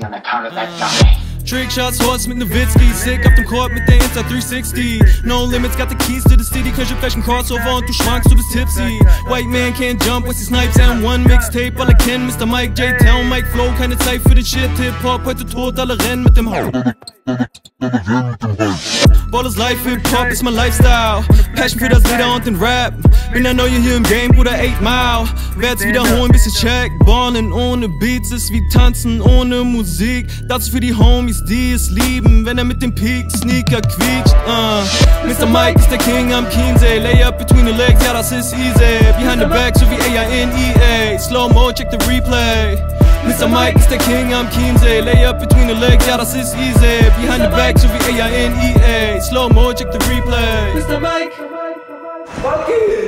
happy on account of that guy. Trick shot, swords, mit Nowitzki. Sick auf dem Court mit der Insta 360. No limits, got the keys to the city. Cause you're fashion crossover und du schwankst, du bist tipsy. White man can't jump, with his snipes and one mixtape. All I can, MrMike, J Town, Mike Flow. Keine Zeit für den Shit, Hip-Hop, heute tot, alle rennen mit dem Hau. Ballers life, Hip-Hop ist mein Lifestyle. Passion für das Leder und den Rap. Bin der Neue hier im Game, Bruder, 8 Mile. Werd's wiederholen, bis ihr checkt. Ballen ohne Beats ist wie Tanzen ohne Musik. Dazu für die Homies, die es lieben, wenn mit dem Peak-Sneaker quietscht. MrMike ist der King am Chiemsee. Lay up between the legs, ja das ist easy. Behind the back, so wie AINEA. Slow-Mo, check the replay. MrMike ist der King am Chiemsee. Lay up between the legs, ja das ist easy. Behind the back, so wie AINEA. Slow-Mo, check the replay. MrMike, fuck it!